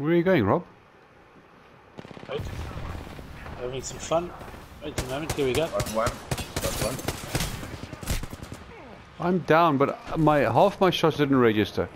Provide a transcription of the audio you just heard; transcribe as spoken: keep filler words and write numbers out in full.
Where are you going, Rob? Right. Having some fun. Wait a moment, here we go. Got one. Got one. I'm down, but my half my shots didn't register.